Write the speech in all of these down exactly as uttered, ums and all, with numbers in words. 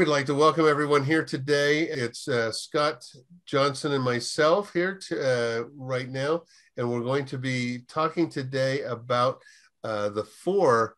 We'd like to welcome everyone here today. It's uh, Scott Johnson and myself here to, uh, right now, and we're going to be talking today about uh, the four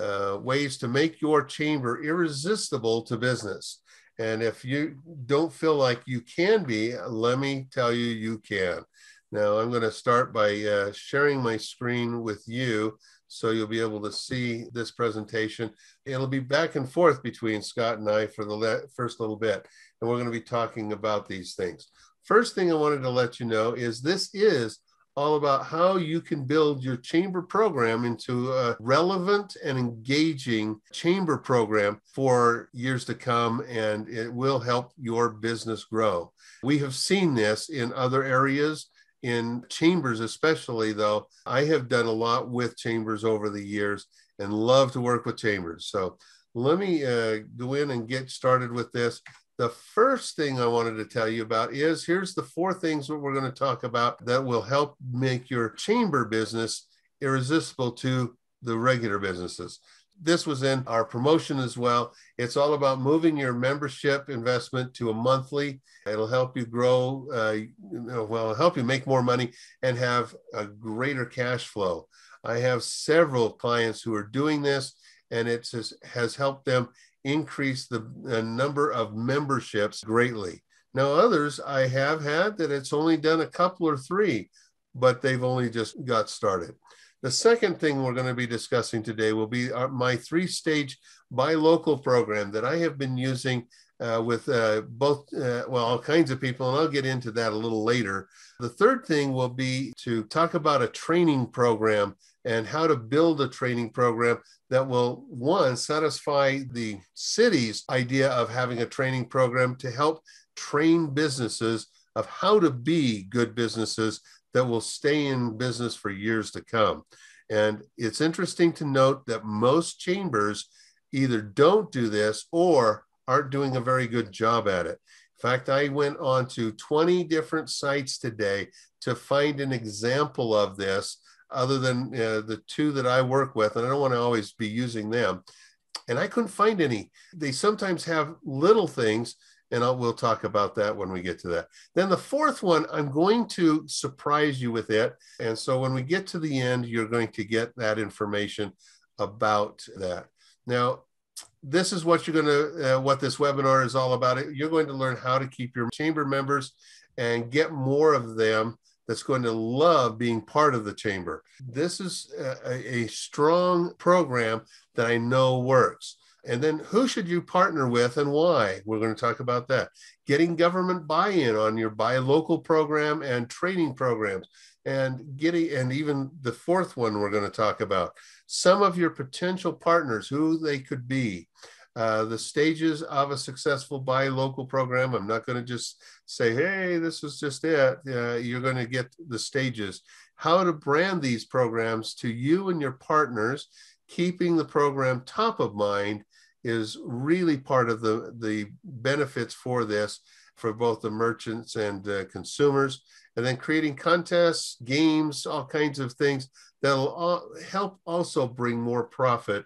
uh, ways to make your chamber irresistible to business. And if you don't feel like you can be, let me tell you, you can. Now, I'm going to start by uh, sharing my screen with you, so you'll be able to see this presentation. It'll be back and forth between Scott and I for the first little bit, and we're going to be talking about these things. First thing I wanted to let you know is this is all about how you can build your chamber program into a relevant and engaging chamber program for years to come, and it will help your business grow. We have seen this in other areas. In chambers especially, though, I have done a lot with chambers over the years and love to work with chambers. So let me uh, go in and get started with this. The first thing I wanted to tell you about is here's the four things that we're going to talk about that will help make your chamber business irresistible to the regular businesses. This was in our promotion as well. It's all about moving your membership investment to a monthly. It'll help you grow, uh, you know, well, it'll help you make more money and have a greater cash flow. I have several clients who are doing this, and it has, has helped them increase the, the number of memberships greatly. Now, others I have had that it's only done a couple or three, but they've only just got started. The second thing we're going to be discussing today will be our, my three-stage Buy Local program that I have been using uh, with uh, both, uh, well, all kinds of people, and I'll get into that a little later. The third thing will be to talk about a training program and how to build a training program that will, one, satisfy the city's idea of having a training program to help train businesses of how to be good businesses that will stay in business for years to come. And it's interesting to note that most chambers either don't do this or aren't doing a very good job at it. In fact, I went on to twenty different sites today to find an example of this, other than uh, the two that I work with, and I don't want to always be using them. And I couldn't find any. They sometimes have little things, and I'll, we'll talk about that when we get to that. Then the fourth one, I'm going to surprise you with it. And so when we get to the end, you're going to get that information about that. Now, this is what you're going to, uh, what this webinar is all about. You're going to learn how to keep your chamber members and get more of them that's going to love being part of the chamber. This is a, a strong program that I know works. And then who should you partner with and why? We're going to talk about that. Getting government buy-in on your Buy Local program and training programs. And getting, and even the fourth one we're going to talk about. Some of your potential partners, who they could be. Uh, the stages of a successful Buy Local program. I'm not going to just say, hey, this is just it. Uh, you're going to get the stages. How to brand these programs to you and your partners. Keeping the program top of mind is really part of the, the benefits for this, for both the merchants and uh, consumers. And then creating contests, games, all kinds of things that'll all help also bring more profit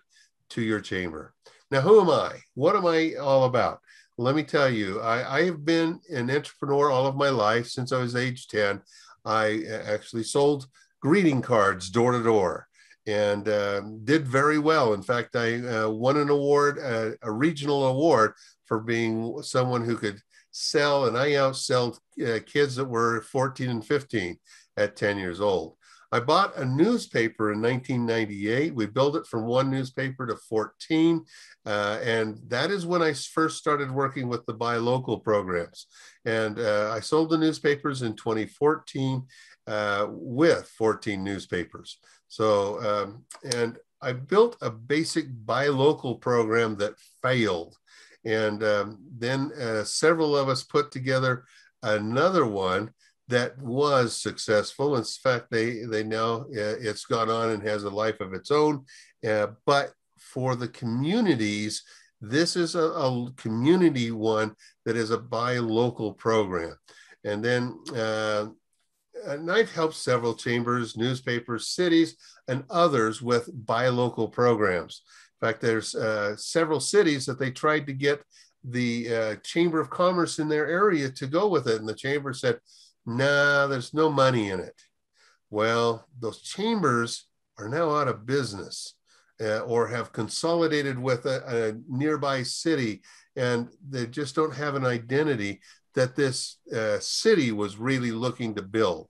to your chamber. Now, who am I? What am I all about? Let me tell you, I, I have been an entrepreneur all of my life. Since I was age ten. I actually sold greeting cards door to door. And uh, did very well. In fact, I uh, won an award, uh, a regional award, for being someone who could sell, and I outselled uh, kids that were fourteen and fifteen at ten years old. I bought a newspaper in nineteen ninety-eight. We built it from one newspaper to fourteen. Uh, and that is when I first started working with the Buy Local programs. And uh, I sold the newspapers in twenty fourteen uh, with fourteen newspapers. So, um, and I built a basic Buy Local program that failed. And um, then uh, several of us put together another one that was successful. In fact, they, they now, uh, it's gone on and has a life of its own. Uh, but for the communities, this is a, a community one that is a Buy Local program. And then, uh, and I've helped several chambers, newspapers, cities, and others with Buy Local programs. In fact, there's uh, several cities that they tried to get the uh, Chamber of Commerce in their area to go with it. And the chamber said, nah, there's no money in it. Well, those chambers are now out of business uh, or have consolidated with a, a nearby city, and they just don't have an identity that this uh, city was really looking to build.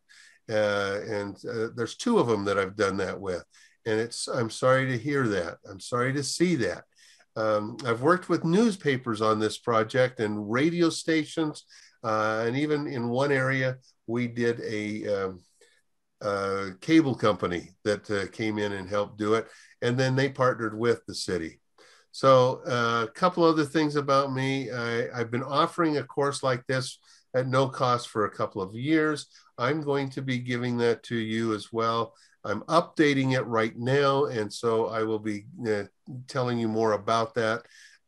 Uh, and uh, there's two of them that I've done that with. And it's, I'm sorry to hear that. I'm sorry to see that. Um, I've worked with newspapers on this project and radio stations. Uh, and even in one area, we did a um, uh, cable company that uh, came in and helped do it. And then they partnered with the city. So uh, a couple other things about me. I, I've been offering a course like this at no cost for a couple of years. I'm going to be giving that to you as well. I'm updating it right now, and so I will be uh, telling you more about that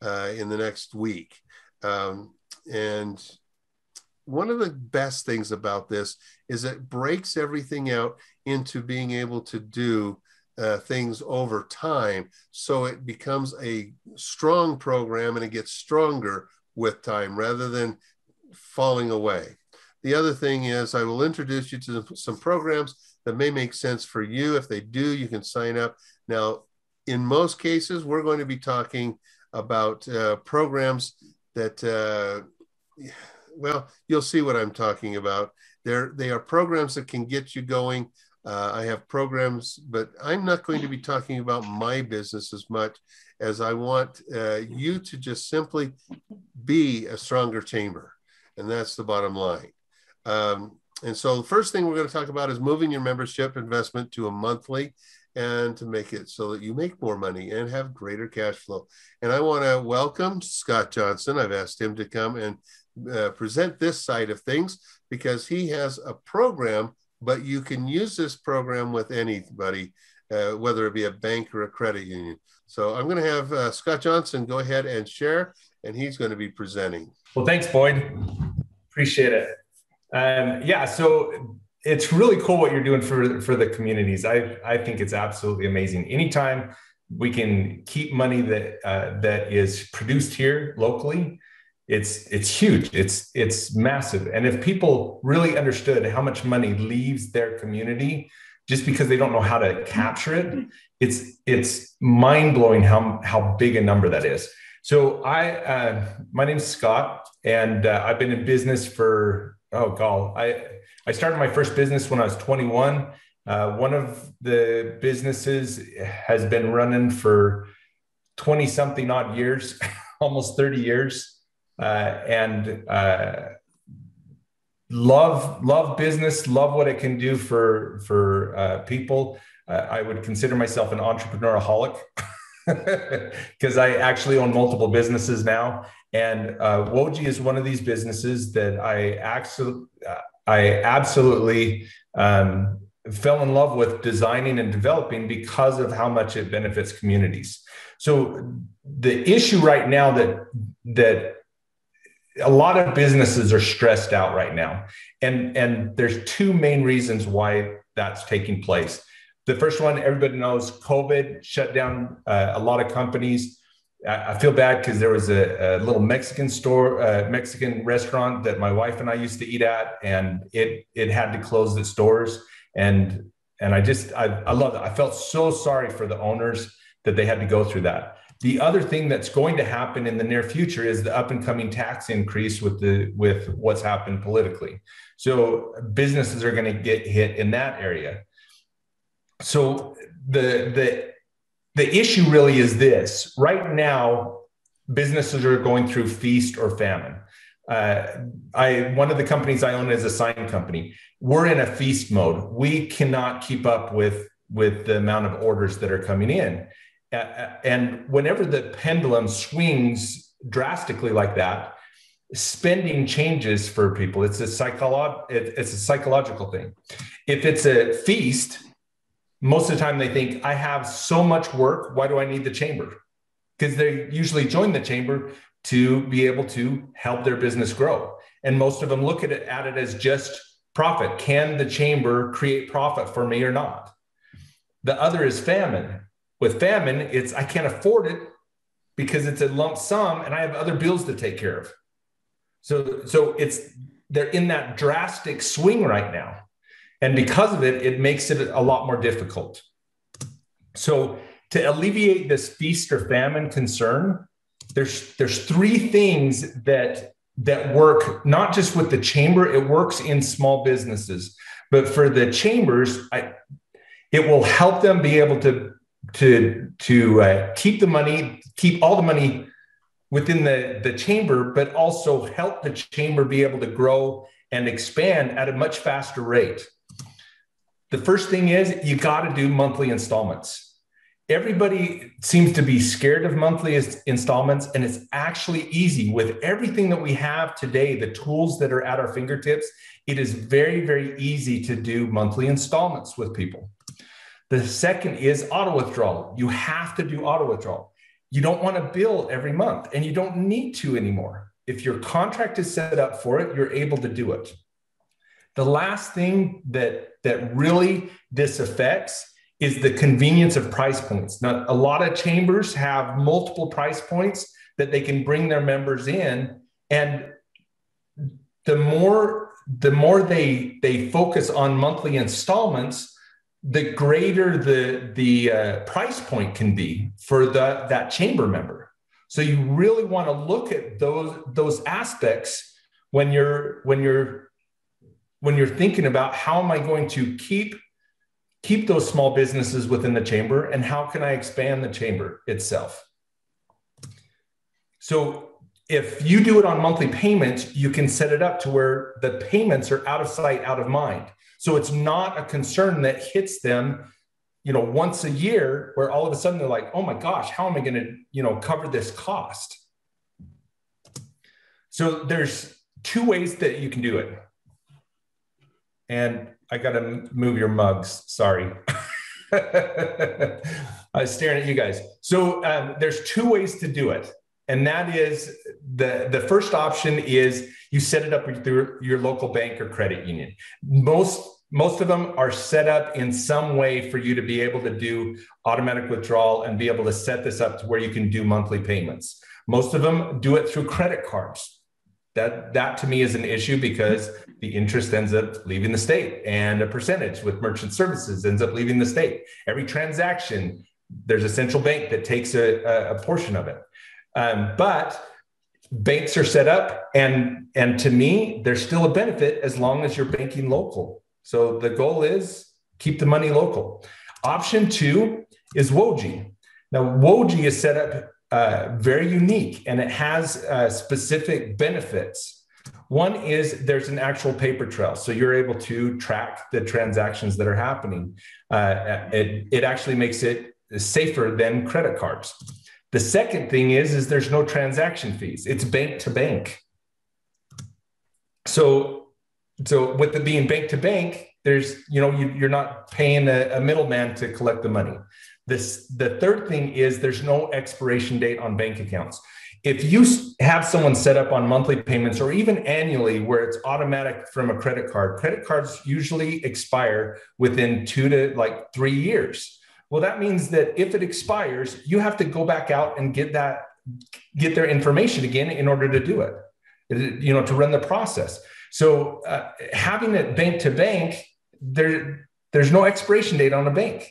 uh, in the next week. Um, and one of the best things about this is it breaks everything out into being able to do uh, things over time, so it becomes a strong program and it gets stronger with time rather than falling away. The other thing is I will introduce you to some programs that may make sense for you. If they do, you can sign up. Now, in most cases, we're going to be talking about uh, programs that, uh, well, you'll see what I'm talking about. They're, they are programs that can get you going. Uh, I have programs, but I'm not going to be talking about my business as much as I want uh, you to just simply be a stronger chamber. And that's the bottom line. Um, And so the first thing we're going to talk about is moving your membership investment to a monthly, and to make it so that you make more money and have greater cash flow. And I want to welcome Scott Johnson. I've asked him to come and uh, present this side of things because he has a program, but you can use this program with anybody, uh, whether it be a bank or a credit union. So I'm going to have uh, Scott Johnson go ahead and share, and he's going to be presenting. Well, thanks, Boyd. Appreciate it. Um, yeah, so it's really cool what you're doing for, for the communities. I, I think it's absolutely amazing. Anytime we can keep money that uh, that is produced here locally, it's it's huge. It's it's massive. And if people really understood how much money leaves their community just because they don't know how to capture it, it's it's mind-blowing how how big a number that is. So I uh, my name's Scott, and uh, I've been in business for. Oh, God. I, I started my first business when I was twenty-one. Uh, one of the businesses has been running for twenty something odd years, almost thirty years. Uh, and uh, love, love business, love what it can do for, for uh, people. Uh, I would consider myself an entrepreneuraholic because I actually own multiple businesses now. And uh, Woji is one of these businesses that I, axo- I absolutely um, fell in love with designing and developing because of how much it benefits communities. So the issue right now that, that a lot of businesses are stressed out right now. And, and there's two main reasons why that's taking place. The first one, everybody knows, COVID shut down uh, a lot of companies. I feel bad because there was a, a little Mexican store, uh, Mexican restaurant that my wife and I used to eat at, and it it had to close its doors. And and I just, I, I love it. I felt so sorry for the owners that they had to go through that. The other thing that's going to happen in the near future is the up and coming tax increase with the with what's happened politically. So businesses are going to get hit in that area. So the the. The issue really is this. Right now, businesses are going through feast or famine. Uh, I one of the companies I own is a sign company. We're in a feast mode. We cannot keep up with, with the amount of orders that are coming in. Uh, and whenever the pendulum swings drastically like that, spending changes for people. It's a, psycholo- it, it's a psychological thing. If it's a feast, most of the time they think, I have so much work, why do I need the chamber? Because they usually join the chamber to be able to help their business grow. And most of them look at it, at it as just profit. Can the chamber create profit for me or not? The other is famine. With famine, it's I can't afford it, because it's a lump sum and I have other bills to take care of. So, so it's, they're in that drastic swing right now. And because of it, it makes it a lot more difficult. So to alleviate this feast or famine concern, there's, there's three things that, that work, not just with the chamber, it works in small businesses, but for the chambers, I, it will help them be able to, to, to uh, keep the money, keep all the money within the, the chamber, but also help the chamber be able to grow and expand at a much faster rate. The first thing is you got to do monthly installments. Everybody seems to be scared of monthly installments, and it's actually easy. With everything that we have today, the tools that are at our fingertips, it is very, very easy to do monthly installments with people. The second is auto withdrawal. You have to do auto withdrawal. You don't want to bill every month, and you don't need to anymore. If your contract is set up for it, you're able to do it. The last thing that, that really this affects is the convenience of price points. Now, a lot of chambers have multiple price points that they can bring their members in. And the more, the more they, they focus on monthly installments, the greater the, the uh, price point can be for the, that chamber member. So you really want to look at those, those aspects when you're, when you're, when you're thinking about how am I going to keep, keep those small businesses within the chamber, and how can I expand the chamber itself? So if you do it on monthly payments, you can set it up to where the payments are out of sight, out of mind. So it's not a concern that hits them, you know, once a year, where all of a sudden they're like, oh my gosh, how am I going to, you know, cover this cost? So there's two ways that you can do it. And I got to move your mugs. Sorry. I was staring at you guys. So um, there's two ways to do it. And that is the, the first option is you set it up through your local bank or credit union. Most Most of them are set up in some way for you to be able to do automatic withdrawal and be able to set this up to where you can do monthly payments. Most of them do it through credit cards. That, that to me is an issue because the interest ends up leaving the state, and a percentage with merchant services ends up leaving the state. Every transaction, there's a central bank that takes a, a portion of it. Um, but banks are set up, and, and to me, there's still a benefit as long as you're banking local. So the goal is keep the money local. Option two is Woji. Now, Woji is set up uh, very unique, and it has uh, specific benefits. One is there's an actual paper trail. So you're able to track the transactions that are happening. Uh, it, it actually makes it safer than credit cards. The second thing is, is there's no transaction fees. It's bank to bank. So So with it being bank to bank, there's, you know, you, you're not paying a, a middleman to collect the money. This, the third thing is there's no expiration date on bank accounts. If you have someone set up on monthly payments or even annually where it's automatic from a credit card, credit cards usually expire within two to like three years. Well, that means that if it expires, you have to go back out and get that, get their information again in order to do it, you know, to run the process. So uh, having it bank to bank, there, there's no expiration date on a bank.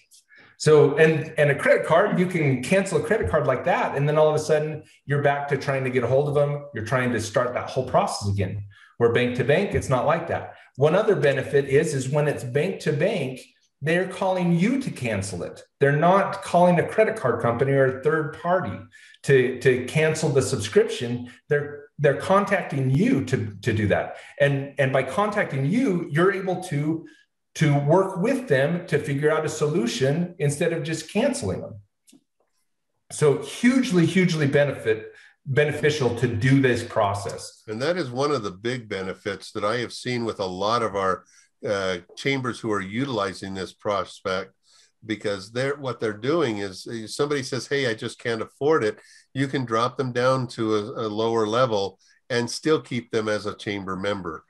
So, and, and a credit card, you can cancel a credit card like that. And then all of a sudden you're back to trying to get a hold of them. You're trying to start that whole process again. Where bank to bank, it's not like that. One other benefit is, is when it's bank to bank, they're calling you to cancel it. They're not calling a credit card company or a third party to, to cancel the subscription. They're They're contacting you to, to do that. And, and by contacting you, you're able to, to work with them to figure out a solution instead of just canceling them. So hugely, hugely benefit, beneficial to do this process. And that is one of the big benefits that I have seen with a lot of our uh, chambers who are utilizing this prospect, because they're, what they're doing is somebody says, hey, I just can't afford it. You can drop them down to a, a lower level and still keep them as a chamber member.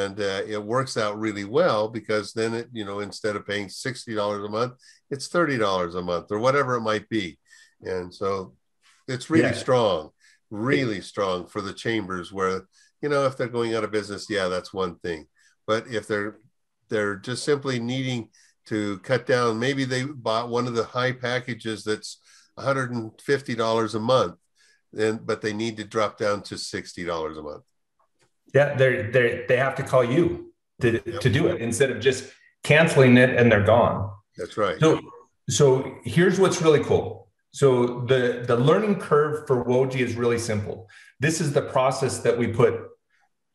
And uh, it works out really well, because then, it, you know, instead of paying sixty dollars a month, it's thirty dollars a month or whatever it might be. And so It's really yeah. strong, really strong for the chambers where, you know, if they're going out of business, yeah, that's one thing. But if they're they're just simply needing to cut down, maybe they bought one of the high packages that's one hundred fifty dollars a month, then but they need to drop down to sixty dollars a month. Yeah, they're, they're, they have to call you to, yep. to do it instead of just canceling it and they're gone. That's right. So, so here's what's really cool. So the, the learning curve for Woji is really simple. This is the process that we put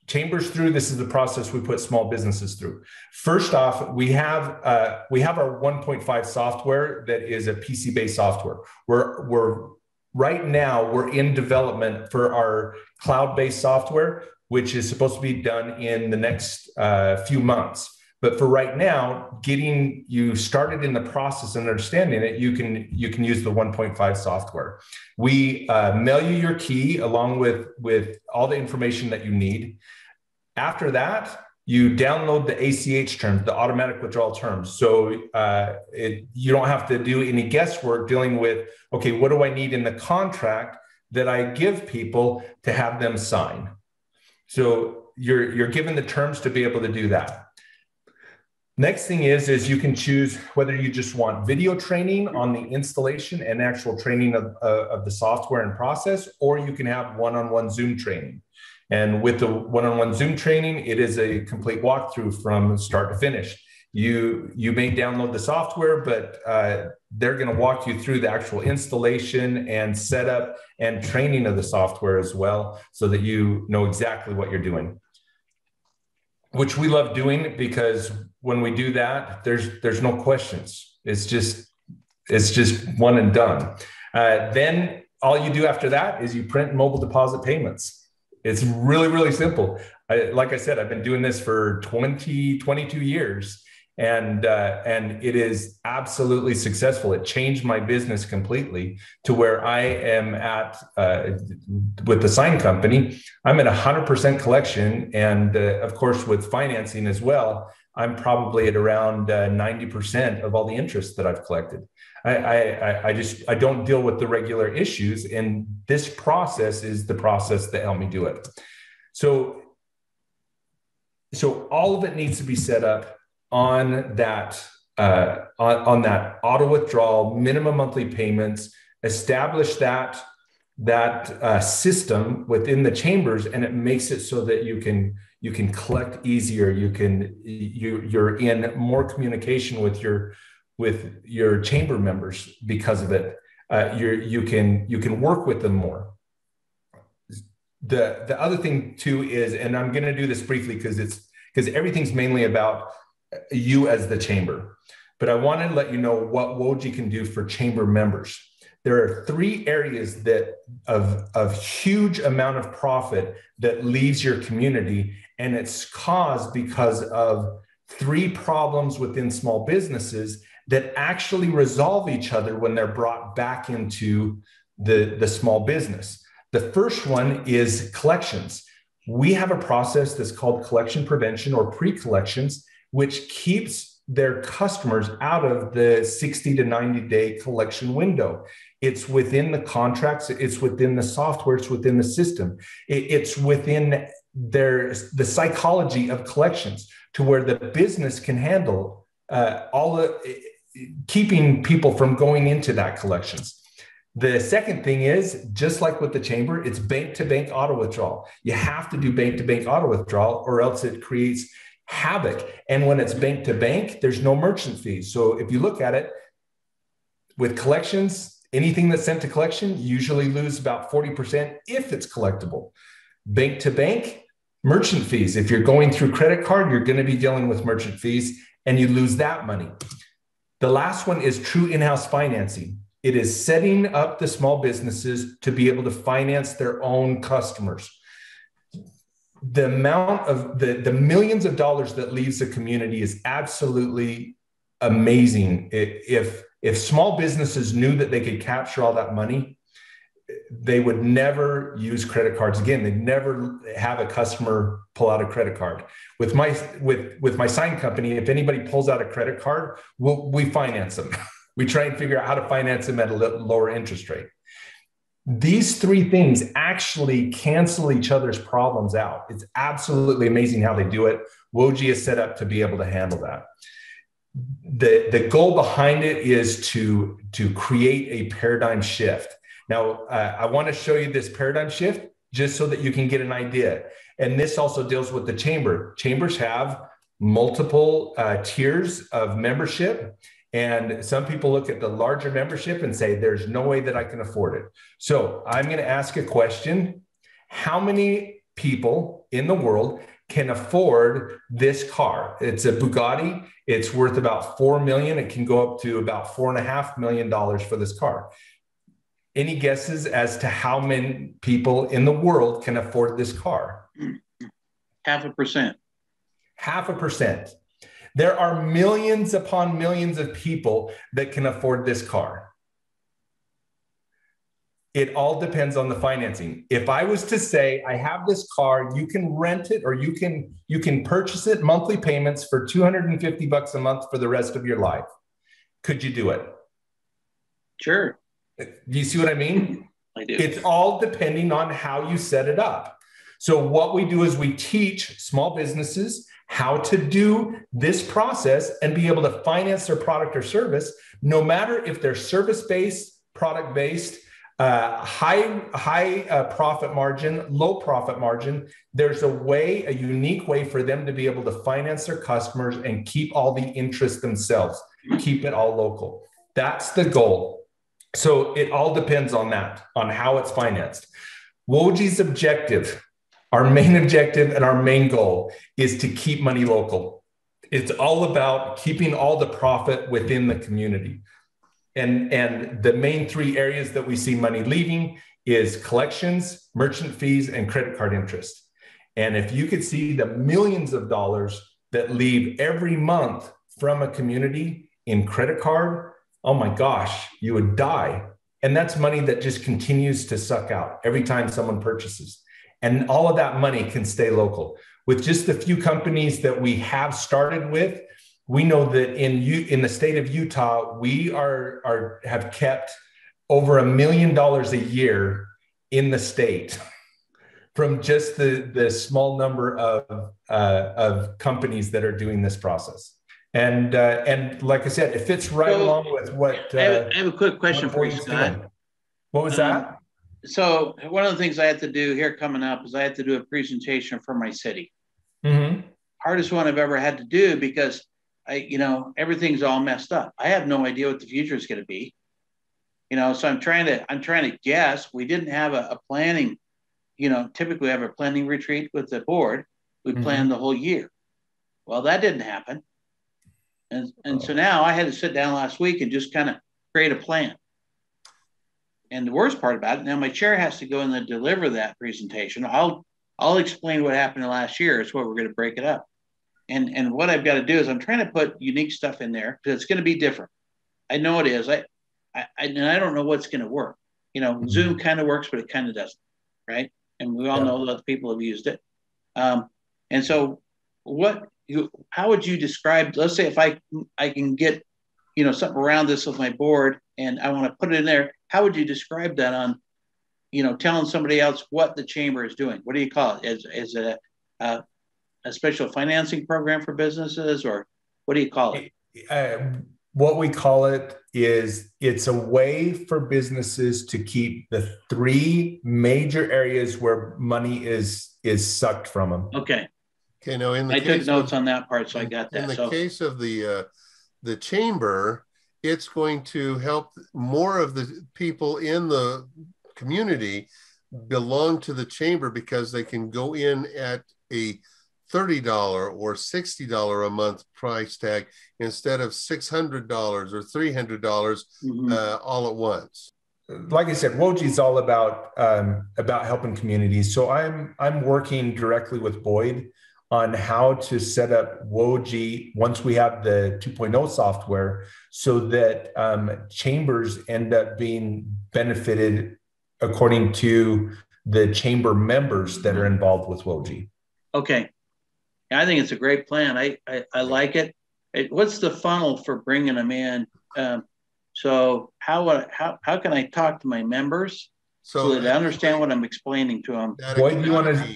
chambers through. This is the process we put small businesses through. First off, we have uh, we have our one point five software that is a P C-based software. We're, we're, right now, we're in development for our cloud-based software, which is supposed to be done in the next uh, few months. But for right now, getting you started in the process and understanding it, you can you can use the one point five software. We uh, mail you your key along with, with all the information that you need. After that, you download the A C H terms, the automatic withdrawal terms. So uh, it, you don't have to do any guesswork dealing with, okay, what do I need in the contract that I give people to have them sign? So you're, you're given the terms to be able to do that. Next thing is, is you can choose whether you just want video training on the installation and actual training of, uh, of the software and process, or you can have one-on-one Zoom training. And with the one-on-one Zoom training, it is a complete walkthrough from start to finish. You, you may download the software, but uh, they're going to walk you through the actual installation and setup and training of the software as well, so that you know exactly what you're doing. Which we love doing, because when we do that, there's there's no questions. It's just it's just one and done. Uh, then all you do after that is you print mobile deposit payments. It's really, really simple. I, like I said, I've been doing this for twenty, twenty-two years, and uh, and it is absolutely successful. It changed my business completely to where I am at uh, with the sign company. I'm at one hundred percent collection, and uh, of course with financing as well, I'm probably at around uh, ninety percent of all the interest that I've collected. I, I, I just, I don't deal with the regular issues, and this process is the process that helped me do it. So, so all of it needs to be set up on that, uh, on, on that auto withdrawal, minimum monthly payments, establish that, that uh, system within the chambers, and it makes it so that you can you can collect easier. You can you you're in more communication with your with your chamber members because of it. Uh, you you can you can work with them more. The the other thing too is, and I'm going to do this briefly because it's because everything's mainly about you as the chamber, but I want to let you know what Woji can do for chamber members. There are three areas that of, of huge amount of profit that leaves your community, and it's caused because of three problems within small businesses that actually resolve each other when they're brought back into the, the small business. The first one is collections. We have a process that's called collection prevention or pre-collections, which keeps their customers out of the sixty to ninety day collection window. It's within the contracts, it's within the software, it's within the system. It's within their, the psychology of collections to where the business can handle uh, all the, keeping people from going into that collections. The second thing is, just like with the chamber, it's bank-to-bank auto withdrawal. You have to do bank-to-bank auto withdrawal, or else it creates havoc. And when it's bank to bank, there's no merchant fees. So if you look at it with collections, anything that's sent to collection usually lose about forty percent if it's collectible. Bank to bank, merchant fees. If you're going through credit card, you're going to be dealing with merchant fees, and you lose that money. The last one is true in-house financing. It is setting up the small businesses to be able to finance their own customers. The amount of the, the millions of dollars that leaves the community is absolutely amazing. If, if small businesses knew that they could capture all that money, they would never use credit cards again. They'd never have a customer pull out a credit card. With my, with, with my sign company, if anybody pulls out a credit card, we'll, we finance them. We try and figure out how to finance them at a lower interest rate. these three things actually cancel each other's problems out. It's absolutely amazing how they do it. Woji is set up to be able to handle that. The, the goal behind it is to, to create a paradigm shift. Now, uh, I want to show you this paradigm shift just so that you can get an idea. And this also deals with the chamber. Chambers have multiple uh, tiers of membership. And some people look at the larger membership and say, there's no way that I can afford it. So I'm going to ask a question. How many people in the world can afford this car? It's a Bugatti. It's worth about four million dollars. It can go up to about four and a half million dollars for this car. Any guesses as to how many people in the world can afford this car? Half a percent. Half a percent. There are millions upon millions of people that can afford this car. It all depends on the financing. If I was to say, I have this car, you can rent it, or you can, you can purchase it monthly payments for two hundred fifty bucks a month for the rest of your life. Could you do it? Sure. Do you see what I mean? I do. It's all depending on how you set it up. So what we do is we teach small businesses how to do this process and be able to finance their product or service, no matter if they're service-based, product-based, uh, high, high uh, profit margin, low profit margin. There's a way, a unique way for them to be able to finance their customers and keep all the interest themselves, keep it all local. That's the goal. So it all depends on that, on how it's financed. Woji's objective, our main objective and our main goal, is to keep money local. It's all about keeping all the profit within the community. And, and the main three areas that we see money leaving is collections, merchant fees, and credit card interest. And if you could see the millions of dollars that leave every month from a community in credit card, oh my gosh, you would die. And that's money that just continues to suck out every time someone purchases. And all of that money can stay local. With just the few companies that we have started with, we know that in U in the state of Utah, we are, are have kept over a million dollars a year in the state from just the, the small number of, uh, of companies that are doing this process. And, uh, and like I said, it fits right so, along with what- uh, I, have, I have a quick question for you, Scott. What was um, that? So one of the things I had to do here coming up is I had to do a presentation for my city. Mm-hmm. Hardest one I've ever had to do because I, you know, everything's all messed up. I have no idea what the future is going to be, you know, so I'm trying to, I'm trying to guess. We didn't have a, a planning, you know, typically we have a planning retreat with the board. We mm-hmm. planned the whole year. Well, that didn't happen. And, and oh. so now I had to sit down last week and just kind of create a plan. And the worst part about it, now my chair has to go in and deliver that presentation. I'll I'll explain what happened last year. It's what we're going to break it up. And and what I've got to do is I'm trying to put unique stuff in there because it's going to be different. I know it is. I, I, I and I don't know what's going to work. You know, mm-hmm. Zoom kind of works, but it kind of doesn't, right? And we all yeah. know that people have used it. Um, and so, what? You, how would you describe? Let's say if I I can get, you know, something around this with my board, and I want to put it in there. How would you describe that on, you know, telling somebody else what the chamber is doing? What do you call it? Is, is it a, a, a special financing program for businesses, or what do you call it? Uh, what we call it is it's a way for businesses to keep the three major areas where money is is sucked from them. Okay. Okay. Now, in the I case took notes of, on that part, so in, I got that. In the so. case of the uh, the chamber, it's going to help more of the people in the community belong to the chamber because they can go in at a thirty dollar or sixty dollar a month price tag instead of six hundred dollars or three hundred dollars mm-hmm. uh, all at once. Like I said, Woji is all about, um, about helping communities. So I'm, I'm working directly with Boyd on how to set up Woji once we have the two point oh software so that um, chambers end up being benefited according to the chamber members that are involved with Woji. Okay, I think it's a great plan. I, I, I like it. it. What's the funnel for bringing them in? Um, so how, how, how can I talk to my members So, so they understand what I'm explaining to them. That what academy, you want to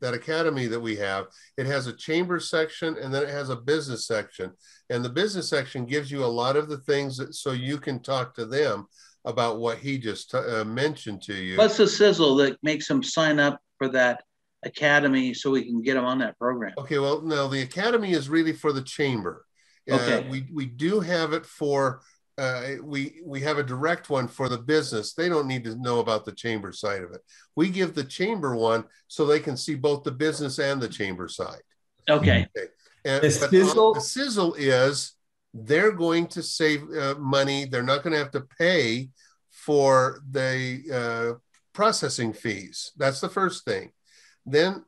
that academy that we have, it has a chamber section and then it has a business section. And the business section gives you a lot of the things that, so you can talk to them about what he just uh, mentioned to you. What's the sizzle that makes them sign up for that academy so we can get them on that program? Okay, well, no, the academy is really for the chamber. Okay. Uh, we, we do have it for, uh, we, we have a direct one for the business. They don't need to know about the chamber side of it. We give the chamber one so they can see both the business and the chamber side. Okay. Okay. And, the, sizzle. The, the sizzle is they're going to save uh, money. They're not going to have to pay for the uh, processing fees. That's the first thing. Then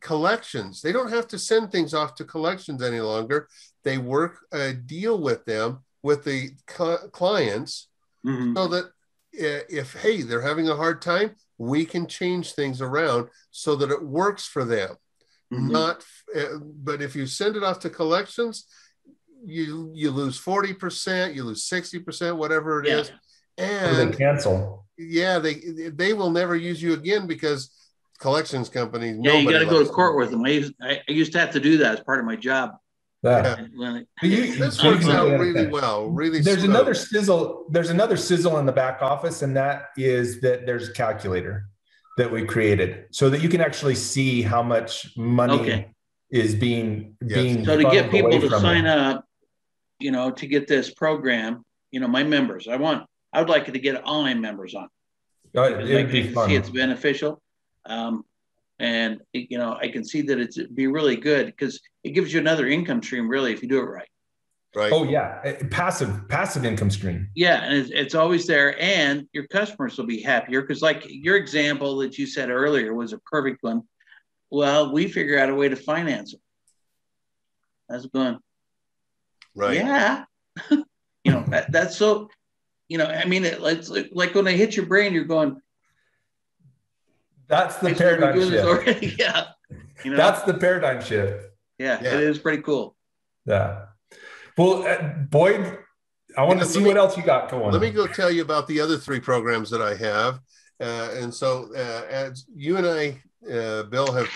collections. They don't have to send things off to collections any longer. They work a deal with them, with the cl- clients, mm-hmm. so that if, hey, they're having a hard time, we can change things around so that it works for them. Mm-hmm. Not, uh, but if you send it off to collections, you you lose forty percent, you lose sixty percent, whatever it yeah. is. And they cancel. Yeah, they they will never use you again because collections companies. Yeah, you got to go to court with them. I used, I used to have to do that as part of my job. Yeah. Yeah. You, this works out really well. Really, there's slow. another sizzle. There's another sizzle in the back office, and that is that there's a calculator that we created so that you can actually see how much money okay. is being yes. being. So to get people to sign it. up, you know, to get this program, you know, my members. I want. I would like to get all my members on. Oh, it'd be fun. See, it's beneficial. Um, and, you know, I can see that it's be really good because it gives you another income stream, really, if you do it right. Right. Oh, yeah. Passive, passive income stream. Yeah. And it's, it's always there. And your customers will be happier because like your example that you said earlier was a perfect one. Well, we figure out a way to finance it. That's going. Right. Yeah. you know, that, that's so, you know, I mean, it, it's like when I hit your brain, you're going, That's the I paradigm shift. yeah. You know? That's the paradigm shift. Yeah, yeah, it is pretty cool. Yeah. Well, uh, Boyd, I want yeah, to see me, what else you got going on. Let me go tell you about the other three programs that I have. Uh, and so uh, as you and I, uh, Bill, have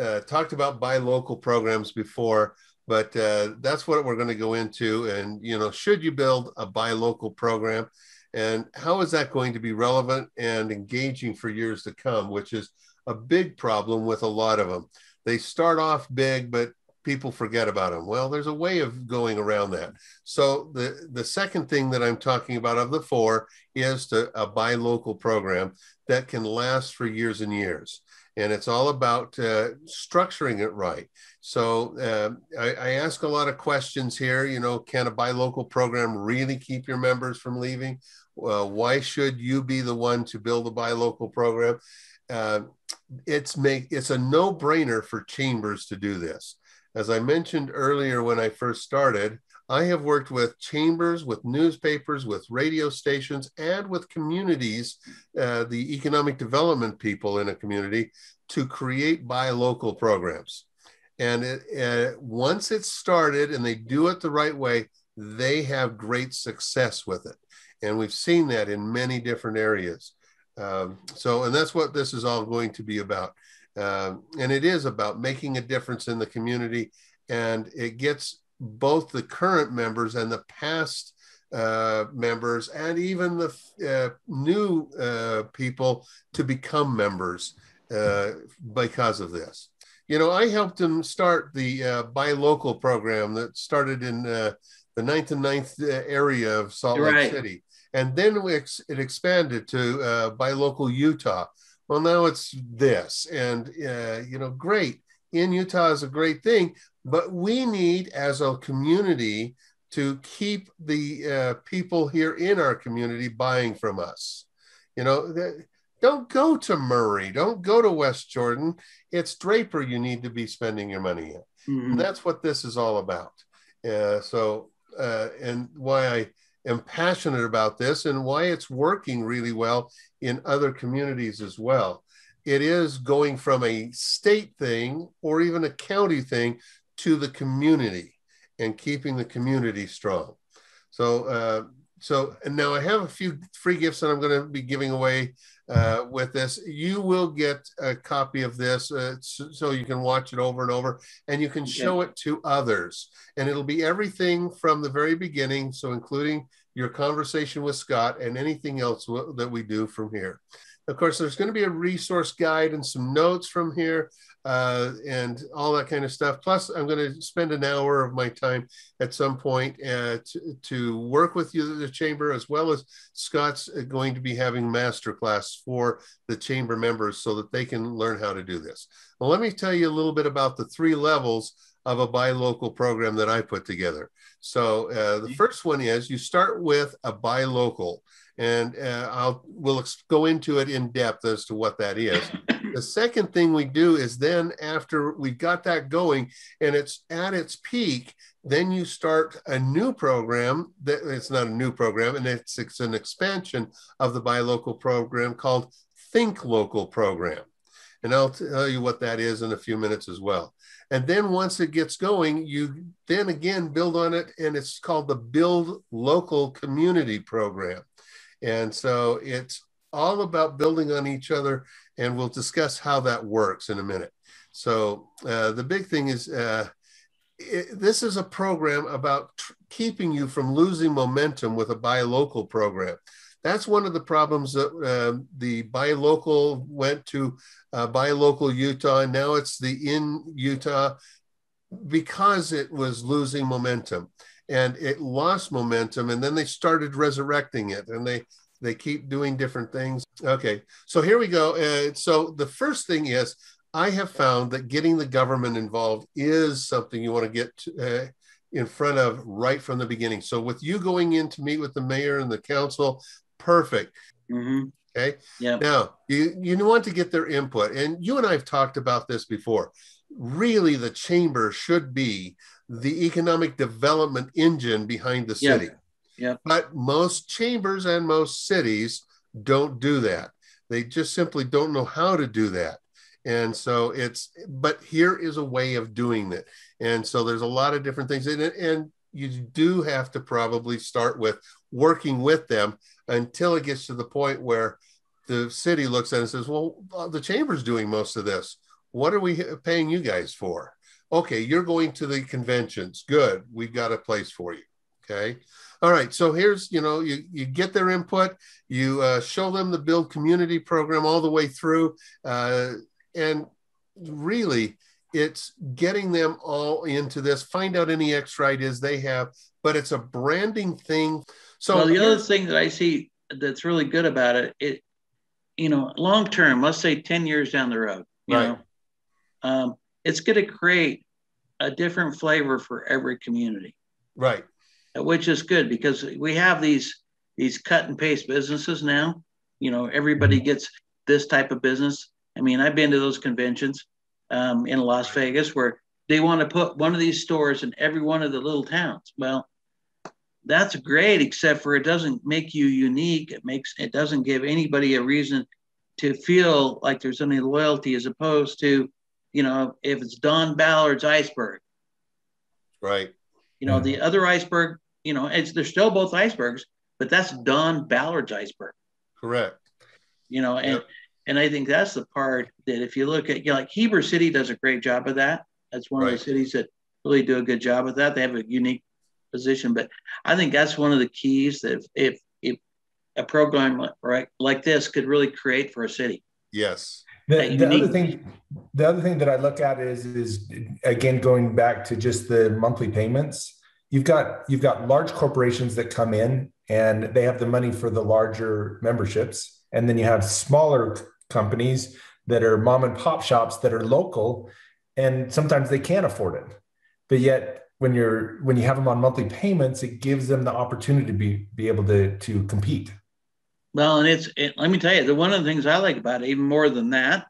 uh, talked about buy local programs before, but uh, that's what we're going to go into. And, you know, should you build a buy local program? And how is that going to be relevant and engaging for years to come, which is a big problem with a lot of them. They start off big, but people forget about them. Well, there's a way of going around that. So the, the second thing that I'm talking about of the four is to a buy local program that can last for years and years. And it's all about uh, structuring it right. So uh, I, I ask a lot of questions here. You know, can a buy local program really keep your members from leaving? Uh, why should you be the one to build a buy local program? Uh, it's make it's a no-brainer for chambers to do this. As I mentioned earlier when I first started, I have worked with chambers, with newspapers, with radio stations, and with communities, uh, the economic development people in a community, to create buy local programs. And it, uh, once it's started and they do it the right way, they have great success with it. And we've seen that in many different areas. Um, so, and that's what this is all going to be about. Um, and it is about making a difference in the community, and it gets both the current members and the past uh, members and even the uh, new uh, people to become members uh, because of this. You know, I helped them start the uh, Buy Local program that started in uh, the ninth and ninth area of Salt Lake right. City. And then we ex- it expanded to uh, Buy Local Utah. Well, now it's this, and, uh, you know, great. In Utah is a great thing, but we need, as a community, to keep the uh, people here in our community buying from us. You know, don't go to Murray. Don't go to West Jordan. It's Draper you need to be spending your money in. Mm-hmm. And that's what this is all about. Uh, so, uh, and why I am passionate about this and why it's working really well in other communities as well. It is going from a state thing or even a county thing to the community and keeping the community strong. So uh, So, and now I have a few free gifts that I'm going to be giving away uh, with this. You will get a copy of this uh, so, so you can watch it over and over, and you can show it to others. And it'll be everything from the very beginning, so including your conversation with Scott and anything else w- that we do from here. Of course, there's going to be a resource guide and some notes from here uh, and all that kind of stuff. Plus, I'm going to spend an hour of my time at some point uh, to, to work with you, the Chamber, as well as Scott's going to be having masterclass for the Chamber members so that they can learn how to do this. Well, let me tell you a little bit about the three levels of a buy local program that I put together. So uh, the first one is you start with a buy local, and uh, I'll we'll go into it in depth as to what that is. The second thing we do is then after we've got that going and it's at its peak, then you start a new program that it's not a new program, and it's, it's an expansion of the buy local program called Think Local program. And I'll tell you what that is in a few minutes as well. And then once it gets going, you then again build on it, and it's called the Build Local Community Program. And so it's all about building on each other, and we'll discuss how that works in a minute. So uh, the big thing is uh, it, this is a program about tr- keeping you from losing momentum with a buy local program. That's one of the problems that uh, the Buy Local went to uh, Buy Local Utah, and now it's the In Utah, because it was losing momentum. And it lost momentum, and then they started resurrecting it, and they, they keep doing different things. Okay, so here we go. Uh, so the first thing is, I have found that getting the government involved is something you want to get to, uh, in front of right from the beginning. So with you going in to meet with the mayor and the council, perfect. Mm-hmm. Okay. Yeah. Now you, you want to get their input, and you and I have talked about this before. Really, the chamber should be the economic development engine behind the city. Yeah. Yep. But most chambers and most cities don't do that. They just simply don't know how to do that. And so it's, but here is a way of doing that. And so there's a lot of different things in it. And you do have to probably start with working with them until it gets to the point where the city looks at it and says, well, the chamber's doing most of this. What are we paying you guys for? Okay, you're going to the conventions. Good. We've got a place for you. Okay. All right. So here's, you know, you, you get their input, you uh, show them the Build Community program all the way through. Uh, and really, it's getting them all into this, find out any extra ideas they have, but it's a branding thing. So well, the other thing that I see that's really good about it, it, you know, long term, let's say ten years down the road, you right. know, um, it's going to create a different flavor for every community. Right. Which is good, because we have these, these cut and paste businesses now. You know, everybody gets this type of business. I mean, I've been to those conventions um, in Las Vegas where they want to put one of these stores in every one of the little towns. Well, that's great, except for it doesn't make you unique. It makes it doesn't give anybody a reason to feel like there's any loyalty, as opposed to, you know, if it's Don Ballard's iceberg. Right. You know, mm-hmm. the other iceberg, you know, it's they're still both icebergs, but that's Don Ballard's iceberg. Correct. You know, and yep. And I think that's the part that if you look at, you know, like Heber City does a great job of that. That's one right. of the cities that really do a good job of that. They have a unique position, but I think that's one of the keys that if if, if a program like, right, like this could really create for a city. Yes. The, the other thing, the other thing that I look at is is again going back to just the monthly payments. You've got you've got large corporations that come in and they have the money for the larger memberships, and then you have smaller companies that are mom and pop shops that are local, and sometimes they can't afford it. But yet when you're when you have them on monthly payments, it gives them the opportunity to be, be able to, to compete. Well, and it's it, let me tell you, the one of the things I like about it, even more than that,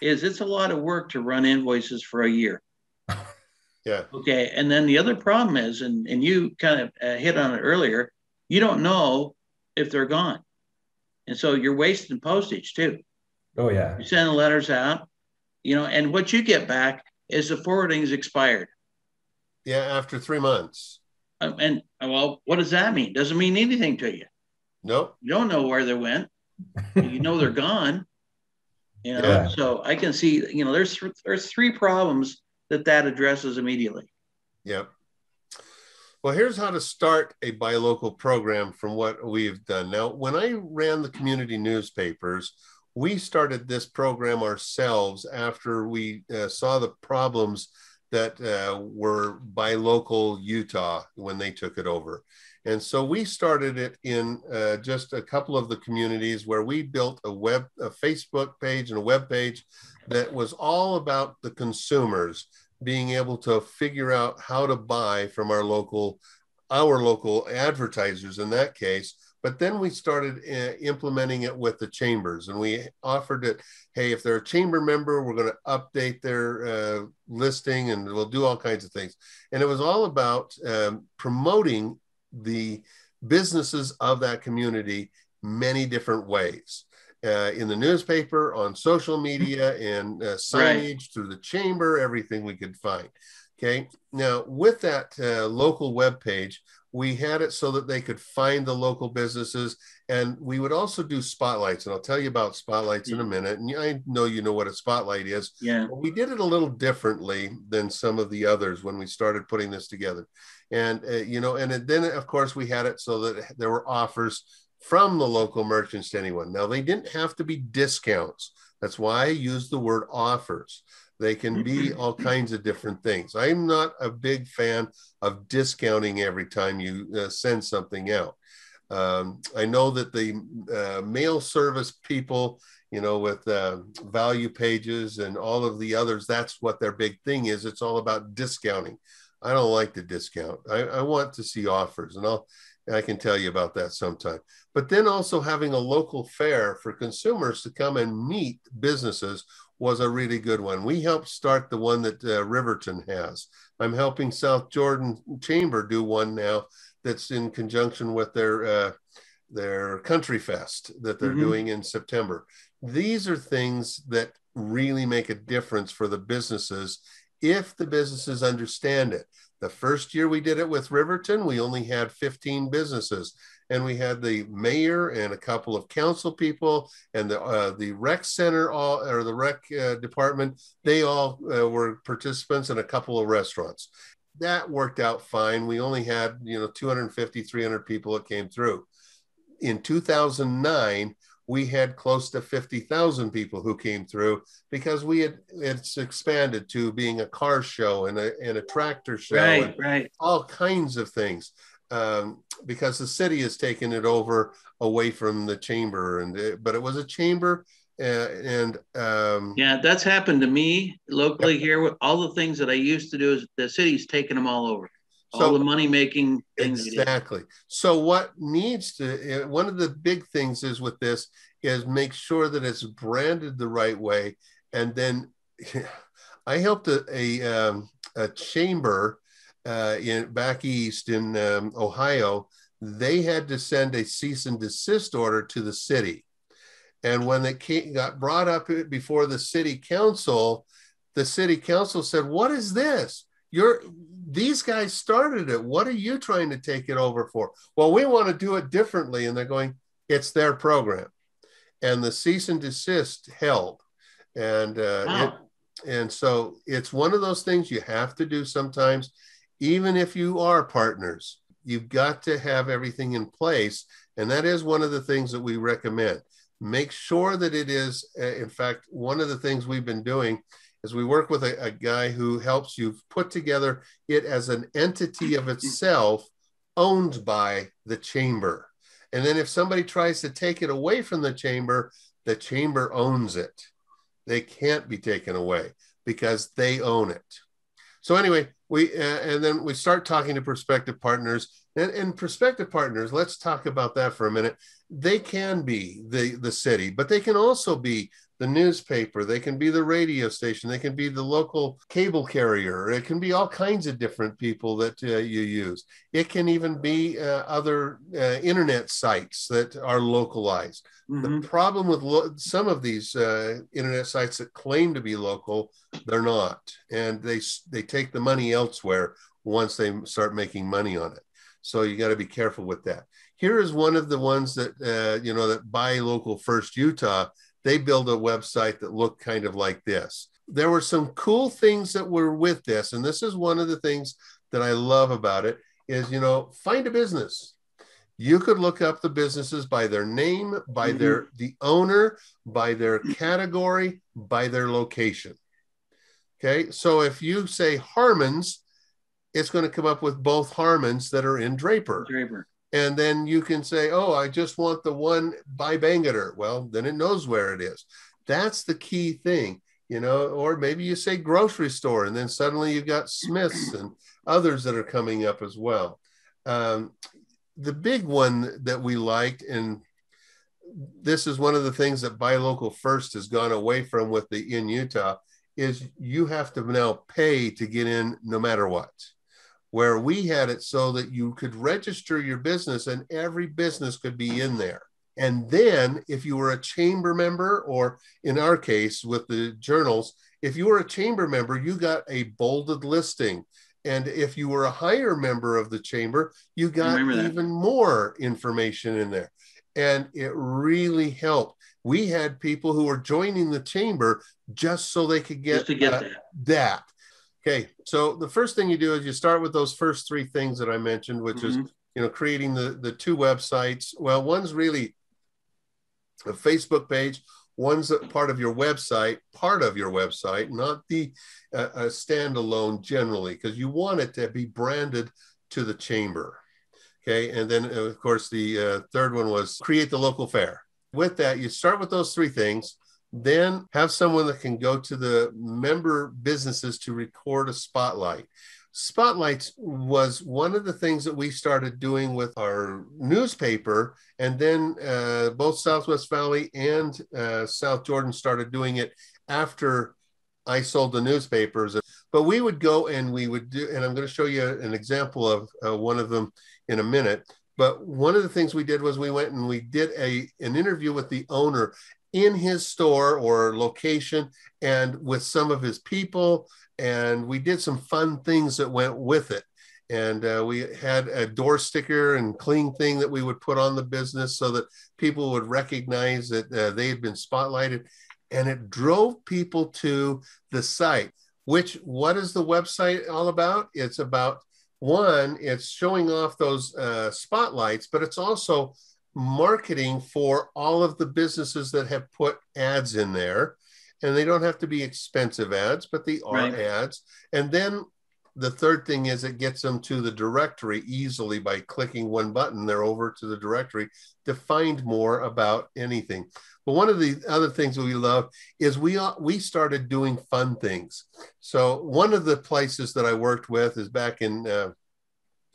is it's a lot of work to run invoices for a year. Yeah. Okay. And then the other problem is, and, and you kind of uh, hit on it earlier, you don't know if they're gone. And so you're wasting postage too. Oh, yeah. You send the letters out, you know, and what you get back is the forwarding's expired. Yeah, after three months. And, well, what does that mean? Doesn't mean anything to you. Nope. You don't know where they went. You know they're gone. You know, yeah. So I can see, you know, there's th- there's three problems that that addresses immediately. Yep. Well, here's how to start a buy local program from what we've done. Now, when I ran the community newspapers, we started this program ourselves after we uh, saw the problems that uh, were Buy Local Utah when they took it over. And so we started it in uh, just a couple of the communities where we built a web, a Facebook page and a web page that was all about the consumers being able to figure out how to buy from our local, our local advertisers in that case. But then we started uh, implementing it with the chambers, and we offered it, hey, if they're a chamber member, we're going to update their uh, listing, and we'll do all kinds of things. And it was all about um, promoting the businesses of that community many different ways. Uh, in the newspaper, on social media, and uh, signage right. through the chamber, everything we could find. Okay. Now, with that uh, local webpage, we had it so that they could find the local businesses, and we would also do spotlights. And I'll tell you about spotlights yeah. in a minute. And I know you know what a spotlight is. Yeah. But we did it a little differently than some of the others when we started putting this together. And, uh, you know, and then, of course, we had it so that there were offers from the local merchants to anyone. Now, they didn't have to be discounts. That's why I use the word offers. They can be all kinds of different things. I'm not a big fan of discounting every time you uh, send something out. Um, I know that the uh, mail service people, you know, with uh, value pages and all of the others, that's what their big thing is. It's all about discounting. I don't like the discount. I, I want to see offers, and I'll I can tell you about that sometime. But then also having a local fair for consumers to come and meet businesses was a really good one. We helped start the one that uh, Riverton has. I'm helping South Jordan Chamber do one now that's in conjunction with their uh, their Country Fest that they're mm-hmm. doing in September. These are things that really make a difference for the businesses if the businesses understand it. The first year we did it with Riverton, we only had fifteen businesses, and we had the mayor and a couple of council people and the uh, the rec center all or the rec uh, department. They all uh, were participants, and a couple of restaurants. That worked out fine. We only had, you know, two hundred fifty, three hundred people that came through. In two thousand nine, we had close to fifty thousand people who came through because we had it's expanded to being a car show and a, and a tractor show, right, and right. all kinds of things um, because the city has taken it over away from the chamber. And but it was a chamber uh, and um, yeah, that's happened to me locally yeah. here. With all the things that I used to do is the city's taken them all over. So, all the money making things. Exactly. So what needs to, one of the big things is with this is make sure that it's branded the right way. And then I helped a, a, um, a chamber uh, in back east in um, Ohio. They had to send a cease and desist order to the city. And when they came, got brought up before the city council, the city council said, "What is this? You're, these guys started it. What are you trying to take it over for?" "Well, we want to do it differently." And they're going, it's their program. And the cease and desist held. And, uh, wow. it, and so it's one of those things you have to do sometimes, even if you are partners, you've got to have everything in place. And that is one of the things that we recommend. Make sure that it is, uh, in fact, one of the things we've been doing as we work with a, a guy who helps you put together it as an entity of itself owned by the chamber. And then if somebody tries to take it away from the chamber, the chamber owns it. They can't be taken away because they own it. So anyway, we uh, and then we start talking to prospective partners. And, and prospective partners, let's talk about that for a minute. They can be the, the city, but they can also be the newspaper, they can be the radio station, they can be the local cable carrier, it can be all kinds of different people that uh, you use. It can even be uh, other uh, internet sites that are localized. Mm-hmm. The problem with lo- some of these uh, internet sites that claim to be local, they're not. And they, they take the money elsewhere once they start making money on it. So you got to be careful with that. Here is one of the ones that, uh, you know, that Buy Local First Utah, they build a website that looked kind of like this. There were some cool things that were with this. And this is one of the things that I love about it is, you know, find a business. You could look up the businesses by their name, by mm-hmm. their the owner, by their category, by their location. Okay, so if you say Harmon's, it's going to come up with both Harmon's that are in Draper. Draper. And then you can say, oh, I just want the one by Bangor. Well, then it knows where it is. That's the key thing, you know, or maybe you say grocery store, and then suddenly you've got Smith's and others that are coming up as well. Um, the big one that we liked, and this is one of the things that Buy Local First has gone away from with the In Utah, is you have to now pay to get in no matter what. Where we had it so that you could register your business and every business could be in there. And then if you were a chamber member, or in our case with the journals, if you were a chamber member, you got a bolded listing. And if you were a higher member of the chamber, you got even more information in there. And it really helped. We had people who were joining the chamber just so they could get, to get uh, that. that. Okay, so the first thing you do is you start with those first three things that I mentioned, which mm-hmm. is, you know, creating the, the two websites. Well, one's really a Facebook page. One's a part of your website, part of your website, not the uh, a standalone generally, because you want it to be branded to the chamber. Okay, and then, of course, the uh, third one was create the local fair. With that, you start with those three things. Then have someone that can go to the member businesses to record a spotlight. Spotlights was one of the things that we started doing with our newspaper. And then uh, both Southwest Valley and uh, South Jordan started doing it after I sold the newspapers. But we would go and we would do, and I'm going to show you an example of uh, one of them in a minute. But one of the things we did was we went and we did a, an interview with the owner in his store or location and with some of his people. And we did some fun things that went with it. And uh, we had a door sticker and cling thing that we would put on the business so that people would recognize that uh, they had been spotlighted. And it drove people to the site, which what is the website all about? It's about, one, it's showing off those uh, spotlights, but it's also marketing for all of the businesses that have put ads in there, and they don't have to be expensive ads, but they are right. ads. And then the third thing is it gets them to the directory easily by clicking one button. They're over to the directory to find more about anything. But one of the other things that we love is we we started doing fun things. So one of the places that I worked with is back in uh,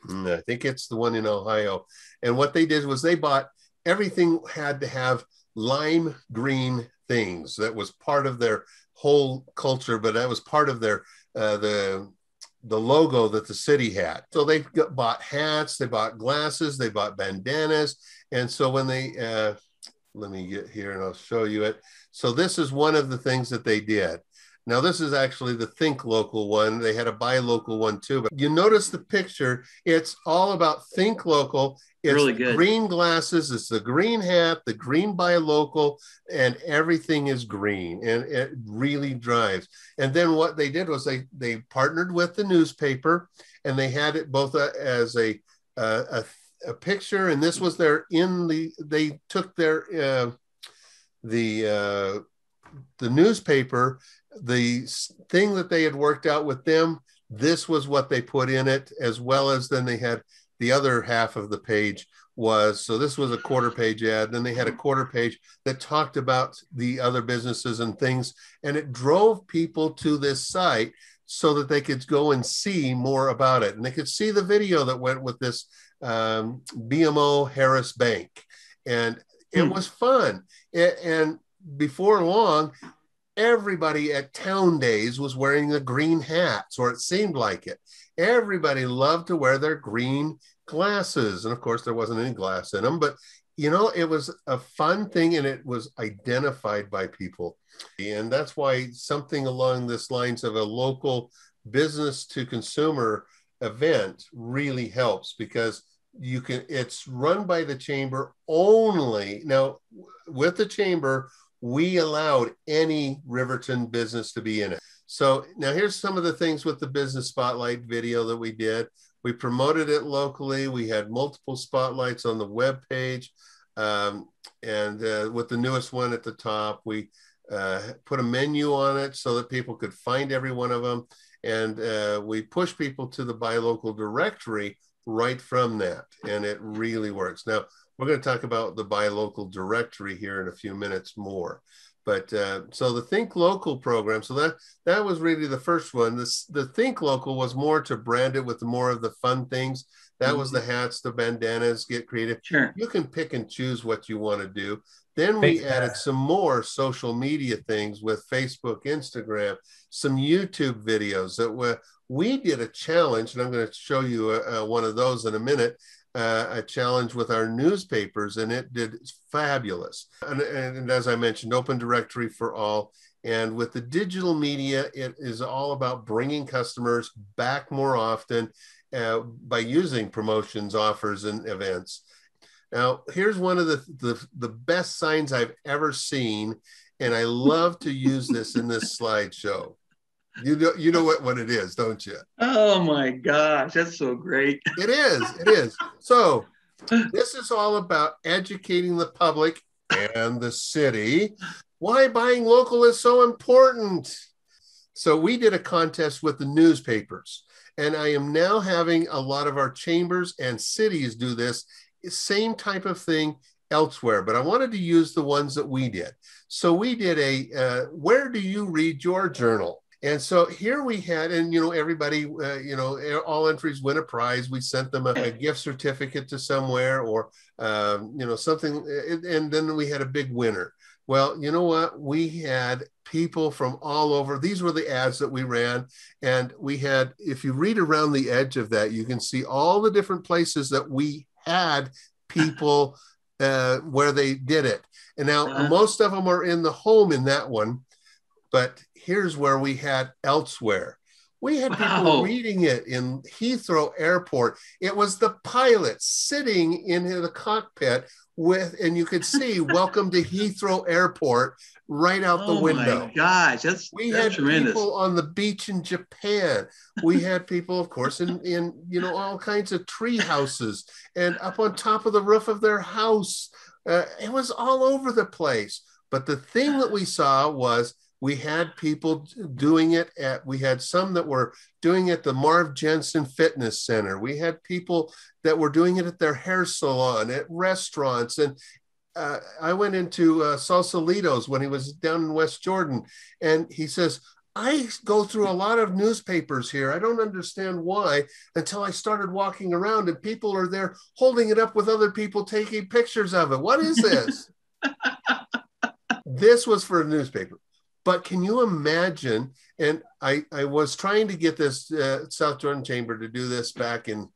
I think it's the one in Ohio. And what they did was they bought everything had to have lime green things. That was part of their whole culture, but that was part of their, uh, the, the logo that the city had. So they got, bought hats, they bought glasses, they bought bandanas. And so when they, uh, let me get here and I'll show you it. So this is one of the things that they did. Now, this is actually the Think Local one. They had a Buy Local one too, but you notice the picture. It's all about Think Local. It's really good. Green glasses. It's the green hat, the green Buy Local, and everything is green. And it really drives. And then what they did was they, they partnered with the newspaper, and they had it both a, as a, a, a, a picture. And this was their in the, they took their, uh, the, uh, the newspaper, the thing that they had worked out with them, this was what they put in it, as well as then they had the other half of the page was, so this was a quarter page ad, then they had a quarter page that talked about the other businesses and things, and it drove people to this site so that they could go and see more about it. And they could see the video that went with this um, B M O Harris Bank. And it hmm. was fun. It, and before long, everybody at town days was wearing the green hats, or it seemed like it. Everybody loved to wear their green glasses. And of course, there wasn't any glass in them, but you know, it was a fun thing, and it was identified by people. And that's why something along this lines of a local business to consumer event really helps, because you can, it's run by the chamber only. Now, with the chamber, we allowed any Riverton business to be in it. So now here's some of the things with the business spotlight video that we did. We promoted it locally. We had multiple spotlights on the web page. Um, and uh, with the newest one at the top, we uh, put a menu on it so that people could find every one of them. And uh, we push people to the Buy Local directory right from that. And it really works. Now, we're going to talk about the Buy Local directory here in a few minutes more. But uh, so the Think Local program, so that that was really the first one. This, the Think Local was more to brand it with more of the fun things. That mm-hmm. was the hats, the bandanas, get creative. Sure. You can pick and choose what you want to do. Then we Facebook. added some more social media things with Facebook, Instagram, some YouTube videos that were, we did a challenge, and I'm going to show you a, a, one of those in a minute. Uh, a challenge with our newspapers, and it did fabulous. And, and, and as I mentioned, open directory for all. And with the digital media, it is all about bringing customers back more often uh, by using promotions, offers, and events. Now, here's one of the, the, the best signs I've ever seen, and I love to use this in this slideshow. You know, you know what, what it is, don't you? Oh my gosh, that's so great. It is, it is. So this is all about educating the public and the city why buying local is so important. So we did a contest with the newspapers, and I am now having a lot of our chambers and cities do this same type of thing elsewhere, but I wanted to use the ones that we did. So we did a, uh, where do you read your journal? And so here we had, and, you know, everybody, uh, you know, all entries win a prize. We sent them a, a gift certificate to somewhere or, um, you know, something. And then we had a big winner. Well, you know what? We had people from all over. These were the ads that we ran. And we had, if you read around the edge of that, you can see all the different places that we had people uh, where they did it. And now uh-huh. most of them are in the home in that one. But here's where we had elsewhere. We had wow. people reading it in Heathrow Airport. It was the pilot sitting in the cockpit with, and you could see, welcome to Heathrow Airport right out oh the window. Oh my gosh, that's, we that's had tremendous. People on the beach in Japan. We had people, of course, in, in you know all kinds of tree houses and up on top of the roof of their house. Uh, it was all over the place. But the thing that we saw was, we had people doing it at, we had some that were doing it at the Marv Jensen Fitness Center. We had people that were doing it at their hair salon, at restaurants. And uh, I went into uh, Sausalito's when he was down in West Jordan. And he says, I go through a lot of newspapers here. I don't understand why until I started walking around and people are there holding it up with other people taking pictures of it. What is this? This was for a newspaper. But can you imagine, and I, I was trying to get this uh, South Jordan Chamber to do this back in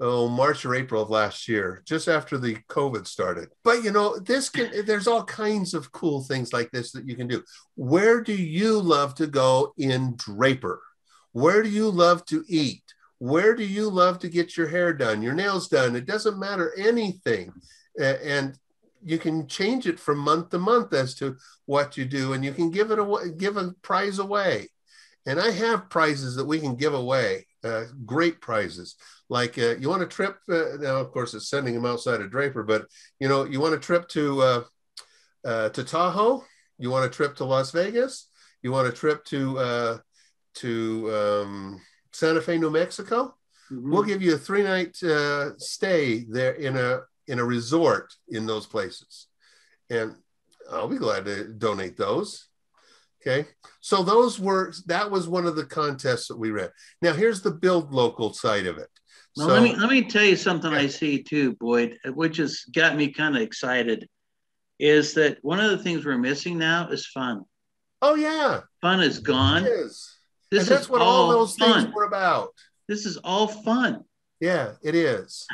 oh, March or April of last year, just after the COVID started. But, you know, this can, there's all kinds of cool things like this that you can do. Where do you love to go in Draper? Where do you love to eat? Where do you love to get your hair done, your nails done? It doesn't matter anything. Uh, and you can change it from month to month as to what you do, and you can give it away, give a prize away. And I have prizes that we can give away, uh, great prizes. Like uh, you want a trip, uh, now of course it's sending them outside of Draper, but you know, you want a trip to, uh, uh, to Tahoe, you want a trip to Las Vegas, you want a trip to, uh, to um, Santa Fe, New Mexico. Mm-hmm. We'll give you a three night uh, stay there in a, in a resort in those places. And I'll be glad to donate those. Okay. So those were, that was one of the contests that we ran. Now here's the build local side of it. Well, so, let me, let me tell you something yeah. I see too, Boyd, which has got me kind of excited, is that one of the things we're missing now is fun. Oh yeah. Fun is gone. It is. This and that's is what all those fun. things were about. This is all fun. Yeah, it is.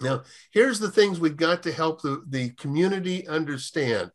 Now, here's the things we've got to help the, the community understand.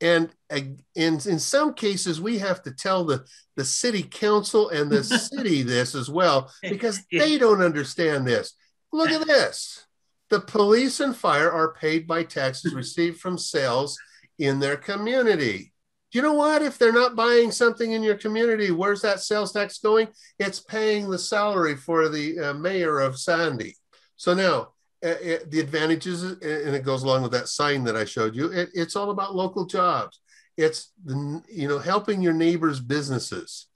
And uh, in, in some cases, we have to tell the, the city council and the city this as well, because they don't understand this. Look at this. The police and fire are paid by taxes received from sales in their community. You know what? If they're not buying something in your community, where's that sales tax going? It's paying the salary for the uh, mayor of Sandy. So now uh, it, the advantages, and it goes along with that sign that I showed you, it, it's all about local jobs. It's, you know, helping your neighbors' businesses.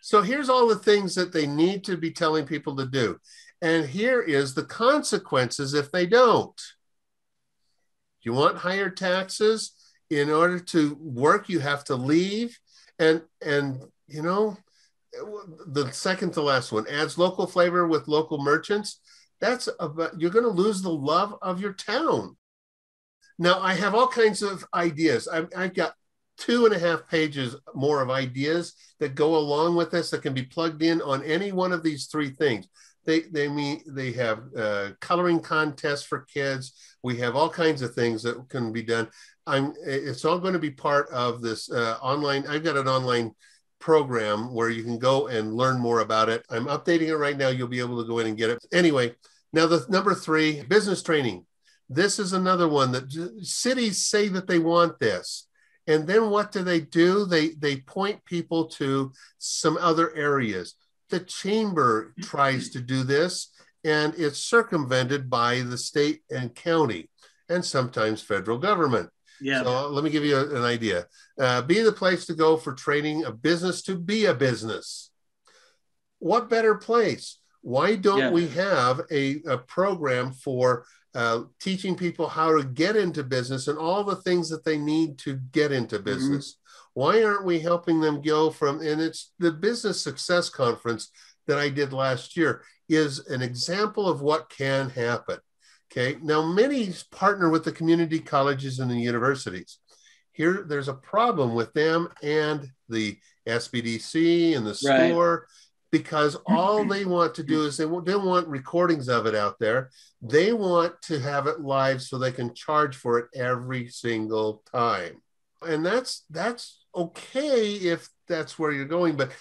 So here's all the things that they need to be telling people to do. And here is the consequences if they don't. You want higher taxes? In order to work, you have to leave. And, and you know, the second to last one, adds local flavor with local merchants. That's about, you're going to lose the love of your town. Now, I have all kinds of ideas. I've, I've got two and a half pages more of ideas that go along with this that can be plugged in on any one of these three things. They, they, mean, they have uh, coloring contests for kids. We have all kinds of things that can be done. I'm, it's all going to be part of this uh, online. I've got an online program where you can go and learn more about it. I'm updating it right now. You'll be able to go in and get it. Anyway, now the number three, business training. This is another one that cities say that they want this. And then what do they do? They, they point people to some other areas. The chamber tries to do this, and it's circumvented by the state and county and sometimes federal government. Yeah. So let me give you an idea. Uh, be the place to go for training a business to be a business. What better place? Why don't yeah. we have a, a program for uh, teaching people how to get into business and all the things that they need to get into business? Mm-hmm. Why aren't we helping them go from, and it's the Business Success Conference that I did last year is an example of what can happen. Okay, now many partner with the community colleges and the universities. Here, there's a problem with them and the S B D C and the SCORE right. because all they want to do is they don't want recordings of it out there. They want to have it live so they can charge for it every single time. And that's that's okay if that's where you're going, but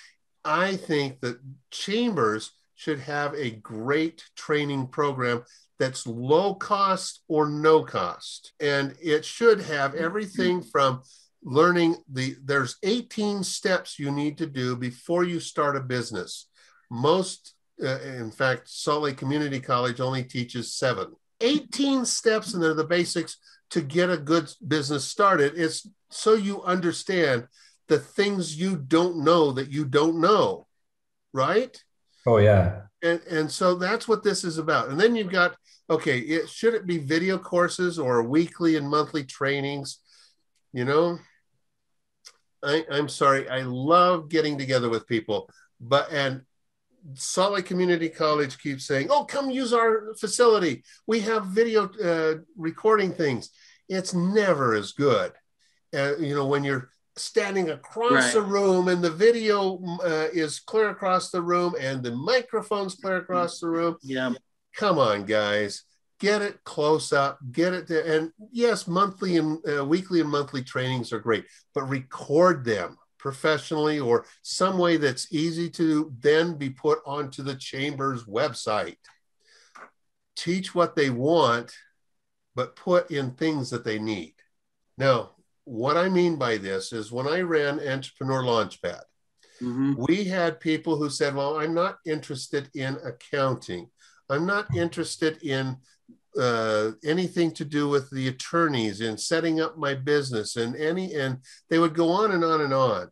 I think that chambers should have a great training program that's low cost or no cost. And it should have everything from learning the, there's eighteen steps you need to do before you start a business. Most, uh, in fact, Salt Lake Community College only teaches seven. eighteen steps, and they're the basics to get a good business started. It's so you understand the things you don't know that you don't know, right? Oh, yeah. And, and so that's what this is about. And then you've got, okay, it, should it be video courses or weekly and monthly trainings? You know, I, I'm sorry. I love getting together with people. But and Salt Lake Community College keeps saying, oh, come use our facility. We have video uh, recording things. It's never as good. Uh, you know, when you're standing across right. the room and the video uh, is clear across the room and the microphone's clear across the room. Yeah. Come on, guys, get it close up, get it there. And yes, monthly and uh, weekly and monthly trainings are great, but record them professionally or some way that's easy to then be put onto the chamber's website. Teach what they want, but put in things that they need. Now, what I mean by this is when I ran Entrepreneur Launchpad, mm-hmm. we had people who said, well, I'm not interested in accounting. I'm not interested in uh, anything to do with the attorneys and setting up my business and any, and they would go on and on and on.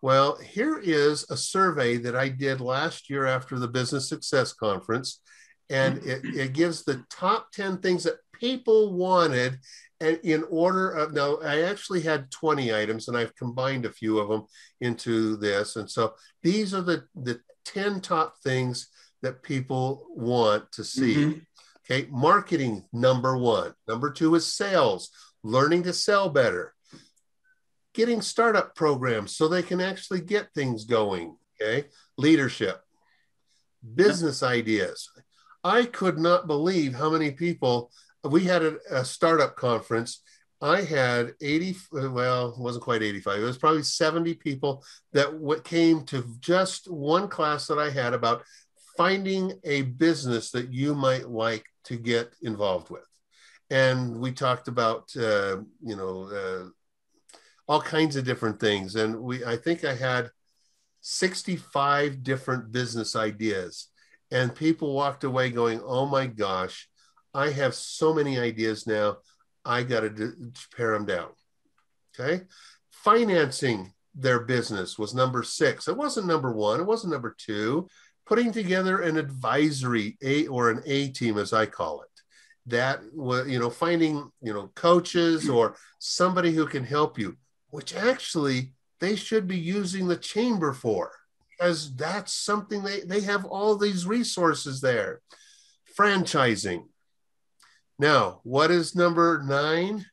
Well, here is a survey that I did last year after the Business Success Conference. And it, it gives the top ten things that people wanted. And in order of, now I actually had twenty items and I've combined a few of them into this. And so these are the, the ten top things that people want to see. Mm-hmm. Okay, marketing, number one. Number two is sales, learning to sell better. Getting startup programs so they can actually get things going, okay? Leadership, business yeah. ideas. I could not believe how many people. We had a, a startup conference. I had eighty, well, it wasn't quite eighty-five. It was probably seventy people that w- came to just one class that I had about finding a business that you might like to get involved with. And we talked about, uh, you know, uh, all kinds of different things. And we, I think I had sixty-five different business ideas, and people walked away going, oh my gosh, I have so many ideas now. I got to pare them down. Okay. Financing their business was number six. It wasn't number one. It wasn't number two. Putting together an advisory A or an A team, as I call it. That was, you know, finding, you know, coaches or somebody who can help you, which actually they should be using the chamber for, because that's something they, they have all these resources there. Franchising. Now, what is number nine?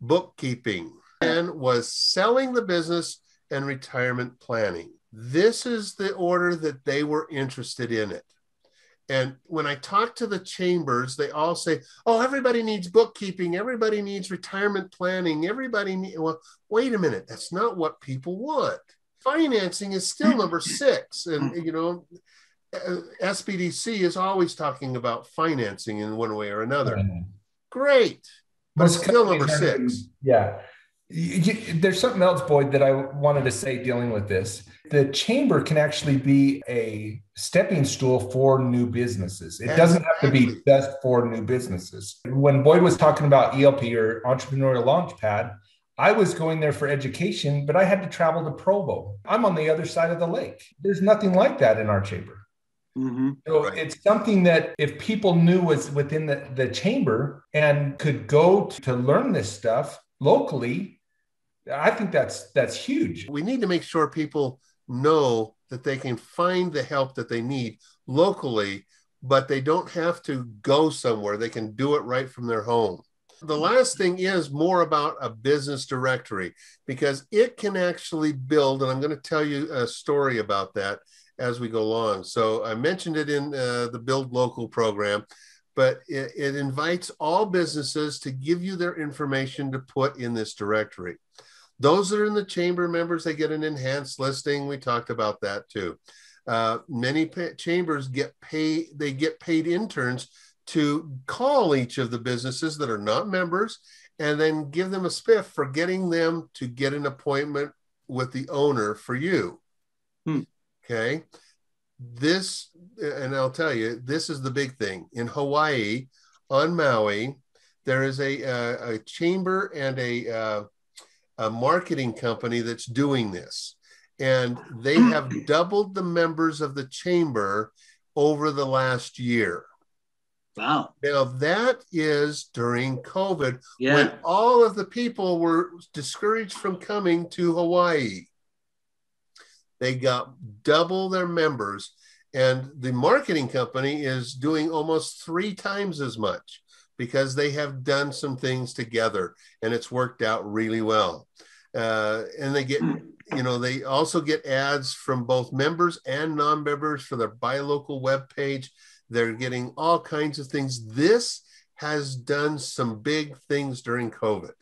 Bookkeeping. And was selling the business and retirement planning. This is the order that they were interested in it. And when I talk to the chambers, they all say, oh, everybody needs bookkeeping. Everybody needs retirement planning. Everybody needs, well, wait a minute. That's not what people want. Financing is still number six. And, you know, S B D C is always talking about financing in one way or another. Mm-hmm. Great. But it's still number six. Yeah. There's something else, Boyd, that I wanted to say dealing with this. The chamber can actually be a stepping stool for new businesses. It doesn't have to be just for new businesses. When Boyd was talking about E L P or Entrepreneurial Launchpad, I was going there for education, but I had to travel to Provo. I'm on the other side of the lake. There's nothing like that in our chamber. Mm-hmm. So it's something that if people knew was within the, the chamber and could go to, to learn this stuff locally, I think that's that's huge. We need to make sure people know that they can find the help that they need locally, but they don't have to go somewhere. They can do it right from their home. The last thing is more about a business directory, because it can actually build, and I'm going to tell you a story about that as we go along. So I mentioned it in uh, the Build Local program, but it, it invites all businesses to give you their information to put in this directory. Those that are in the chamber members, they get an enhanced listing. We talked about that too. Uh, many pa- chambers get paid, they get paid interns to call each of the businesses that are not members and then give them a spiff for getting them to get an appointment with the owner for you. Hmm. Okay. This, and I'll tell you, this is the big thing. In Hawaii, on Maui, there is a, a, a chamber and a... Uh, a marketing company that's doing this. And they have doubled the members of the chamber over the last year. Wow. Now that is during COVID, yeah, when all of the people were discouraged from coming to Hawaii. They got double their members, and the marketing company is doing almost three times as much, because they have done some things together and it's worked out really well. Uh, and they get, you know, they also get ads from both members and non-members for their Buy Local webpage. They're getting all kinds of things. This has done some big things during COVID.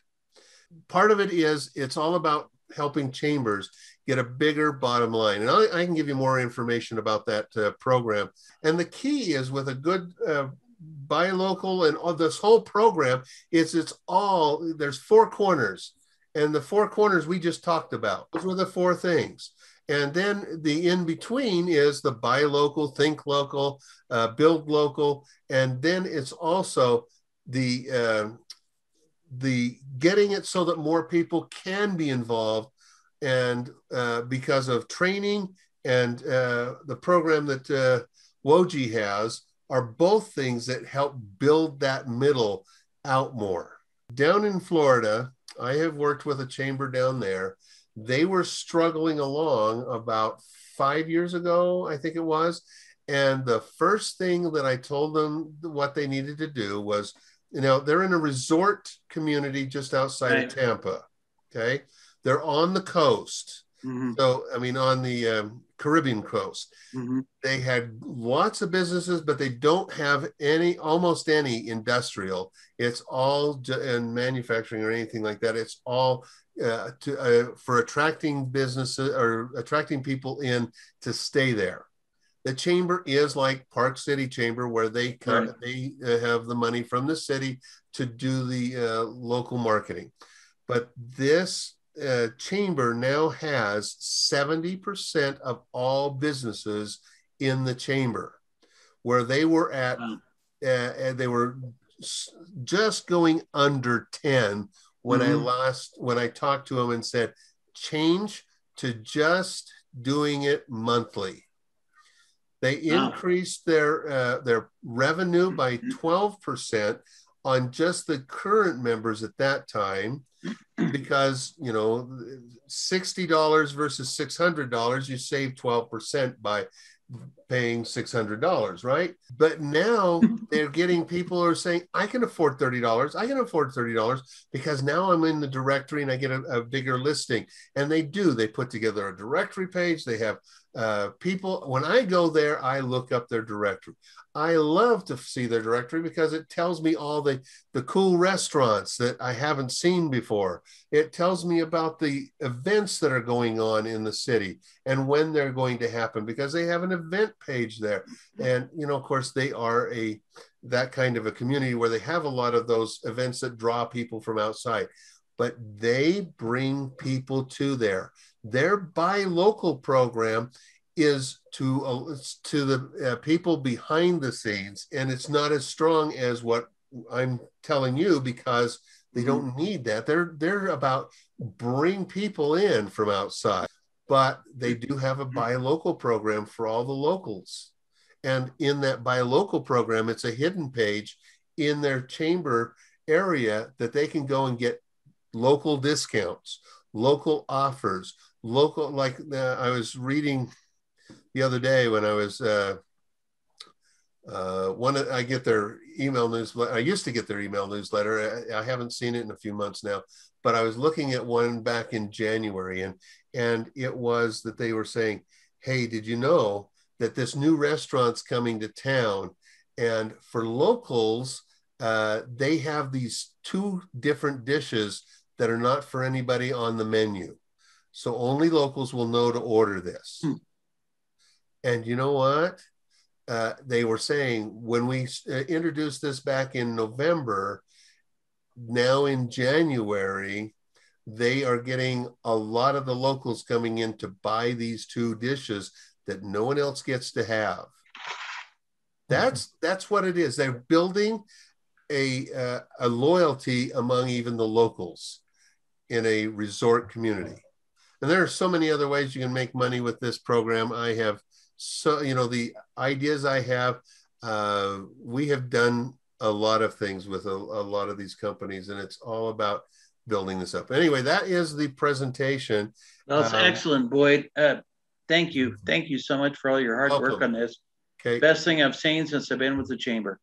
Part of it is it's all about helping chambers get a bigger bottom line. And I, I can give you more information about that uh, program. And the key is with a good uh, Buy Local and all this whole program is it's all, there's four corners, and the four corners we just talked about, those were the four things. And then the in-between is the Buy Local, Think Local, uh, Build Local. And then it's also the, uh, the getting it so that more people can be involved, and uh, because of training and uh, the program that uh, Woji has, are both things that help build that middle out more. Down in Florida, I have worked with a chamber down there. They were struggling along about five years ago, I think it was. And the first thing that I told them what they needed to do was, you know, they're in a resort community just outside right. of Tampa, okay? They're on the coast. Mm-hmm. So, I mean, on the um, Caribbean coast, mm-hmm. they had lots of businesses, but they don't have any, almost any industrial. It's all in manufacturing or anything like that. It's all uh, to, uh, for attracting businesses or attracting people in to stay there. the chamber is like Park City Chamber, where they come, right. they have the money from the city to do the uh, local marketing. But this uh, chamber now has seventy percent of all businesses in the chamber, where they were at, wow. uh, they were just going under ten when mm-hmm. I last, when I talked to them and said, change to just doing it monthly. They increased wow. their uh, their revenue by twelve percent on just the current members at that time, because, you know, sixty dollars versus six hundred dollars, you save twelve percent by paying six hundred dollars, right? But now they're getting, people are saying, I can afford thirty dollars. I can afford thirty dollars because now I'm in the directory and I get a, a bigger listing. And they do, they put together a directory page. They have uh, people, when I go there, I look up their directory. I love to see their directory because it tells me all the, the cool restaurants that I haven't seen before. It tells me about the events that are going on in the city and when they're going to happen, because they have an event page there. And, you know, of course, they are a that kind of a community where they have a lot of those events that draw people from outside, but they bring people to there. Their Buy Local program is to uh, to the uh, people behind the scenes, and it's not as strong as what I'm telling you, because they don't need that. They're they're about bring people in from outside. But they do have a Buy Local program for all the locals. And in that Buy Local program, it's a hidden page in their chamber area that they can go and get local discounts, local offers, local, like uh, I was reading the other day when I was, uh, uh, one, I get their email newsletter. I used to get their email newsletter. I, I haven't seen it in a few months now, but I was looking at one back in January, and And it was that they were saying, hey, did you know that this new restaurant's coming to town? And for locals, uh, they have these two different dishes that are not for anybody on the menu. So only locals will know to order this. Hmm. And you know what? Uh, they were saying when we uh, introduced this back in November, now in January, they are getting a lot of the locals coming in to buy these two dishes that no one else gets to have. That's that's what it is. They're building a uh, a loyalty among even the locals in a resort community. And there are so many other ways you can make money with this program. I have so you know the ideas I have. Uh, we have done a lot of things with a, a lot of these companies, and it's all about building this up. Anyway, that is the presentation. That's um, excellent, Boyd. Uh, thank you. Thank you so much for all your hard welcome. work on this. Okay. Best thing I've seen since I've been with the chamber.